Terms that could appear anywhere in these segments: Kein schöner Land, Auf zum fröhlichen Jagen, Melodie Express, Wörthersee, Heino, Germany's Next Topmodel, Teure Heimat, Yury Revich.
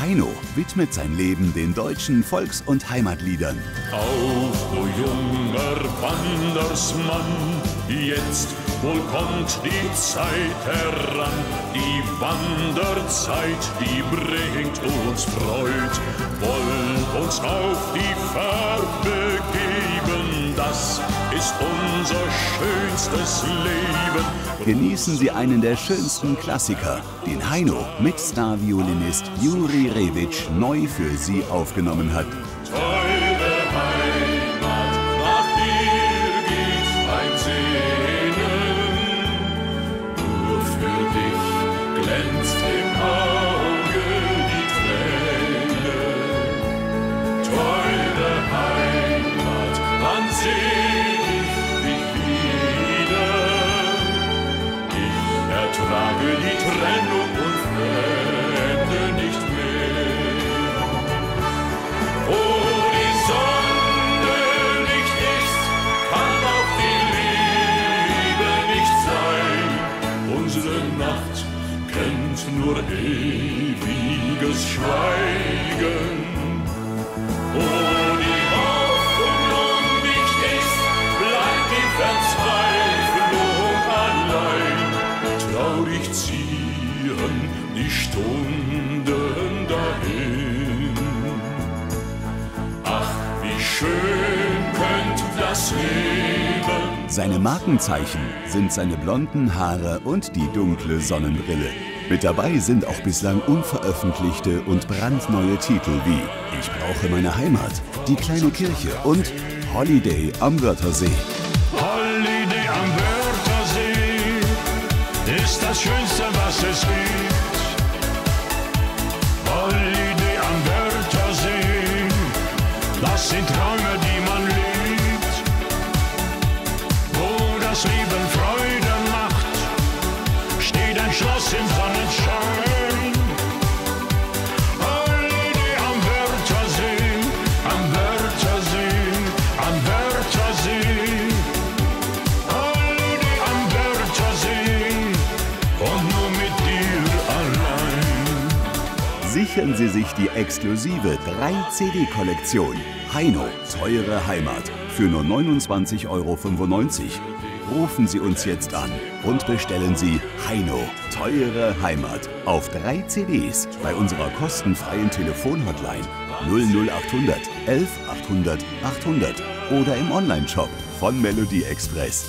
Heino widmet sein Leben den deutschen Volks- und Heimatliedern. Auf, du junger Wandersmann, jetzt wohl kommt die Zeit heran. Die Wanderzeit, die bringt uns Freud. Wollt uns auf die Fährte geben, das ist unser schönstes Leben. Genießen Sie einen der schönsten Klassiker, den Heino mit Star-Violinist Yury Revich neu für Sie aufgenommen hat. Nur ewiges Schweigen. Wo die Hoffnung nicht ist, bleibt die Verzweiflung allein. Traurig ziehen die Stunden dahin. Ach, wie schön könnte das Leben. Seine Markenzeichen sind seine blonden Haare und die dunkle Sonnenbrille. Mit dabei sind auch bislang unveröffentlichte und brandneue Titel wie Ich brauche meine Heimat, Die kleine Kirche und Holiday am Wörthersee. Holiday am Wörthersee ist das Schönste, was es gibt. Holiday am Wörthersee, das sind Träume, die man liebt. Wo das Leben Freude macht, steht ein Schloss im Sonnenschein. Sichern Sie sich die exklusive 3-CD-Kollektion Heino, Teure Heimat für nur 29,95 €. Rufen Sie uns jetzt an und bestellen Sie Heino, Teure Heimat auf 3 CDs bei unserer kostenfreien Telefonhotline 00800 11 800 800 oder im Onlineshop von Melodie Express.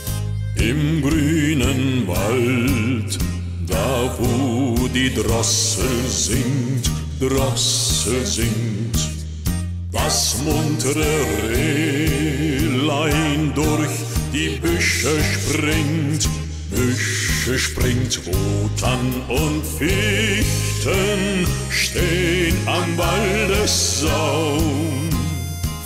Im grünen Wald, da wo die Drossel singt, das muntere Rehlein durch die Büsche springt, wo Tann und Fichten stehen am Waldessaum.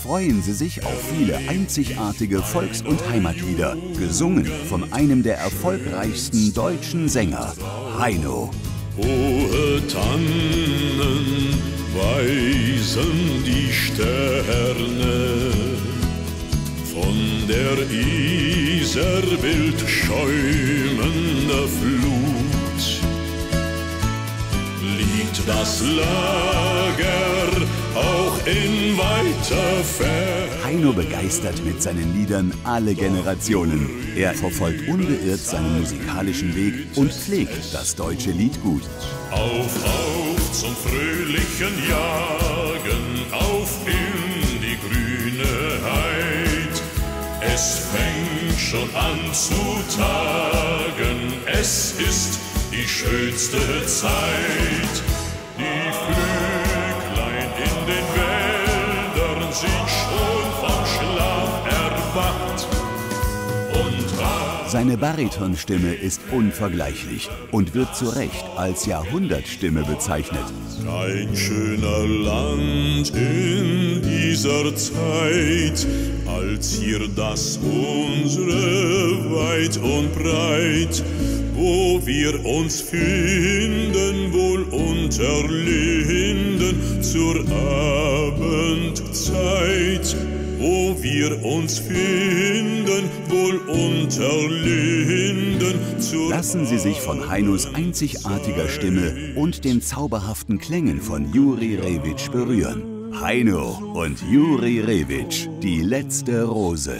Freuen Sie sich auf viele einzigartige Volks- und Heimatlieder, gesungen von einem der erfolgreichsten deutschen Sänger, Heino. Hohe Tannen weisen die Sterne, von der Isar wild schäumender Flut liegt das Lager auch in weiter Ferne. Heino begeistert mit seinen Liedern alle Generationen. Er verfolgt unbeirrt seinen musikalischen Weg und pflegt das deutsche Lied gut. Auf zum fröhlichen Jagen, auf in die grüne Heid. Es fängt schon an zu tagen, es ist die schönste Zeit. Die Vöglein in den Wäldern sind schon vom Schlaf erwacht. Seine Baritonstimme ist unvergleichlich und wird zu Recht als Jahrhundertstimme bezeichnet. Kein schöner Land in dieser Zeit, als hier das unsere weit und breit, wo wir uns finden, wohl unter Linden zur Abendzeit. Wo wir uns finden, wohl unter Linden. Lassen Sie sich von Heinos einzigartiger Stimme und den zauberhaften Klängen von Yury Revich berühren. Heino und Yury Revich, die letzte Rose.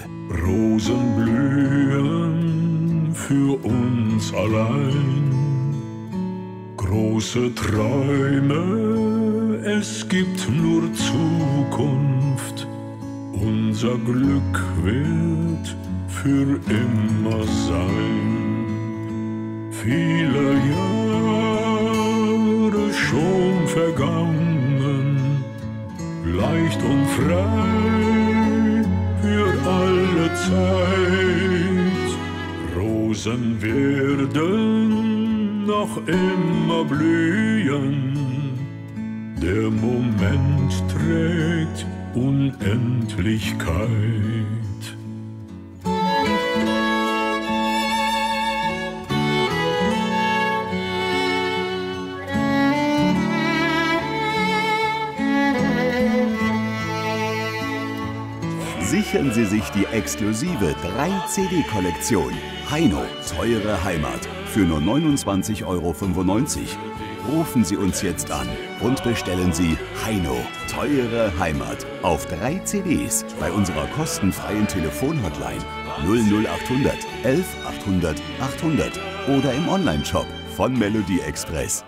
Rosen blühen für uns allein, große Träume, es gibt nur Zukunft, unser Glück wird für immer sein. Viele Jahre schon vergangen, leicht und frei für alle Zeit. Rosen werden noch immer blühen, der Moment trägt Unendlichkeit. Sichern Sie sich die exklusive 3-CD-Kollektion Heino, Teure Heimat für nur 29,95 €. Rufen Sie uns jetzt an und bestellen Sie Heino, Teure Heimat auf 3 CDs bei unserer kostenfreien Telefonhotline 00800 11 800 800 oder im Onlineshop von Melodie Express.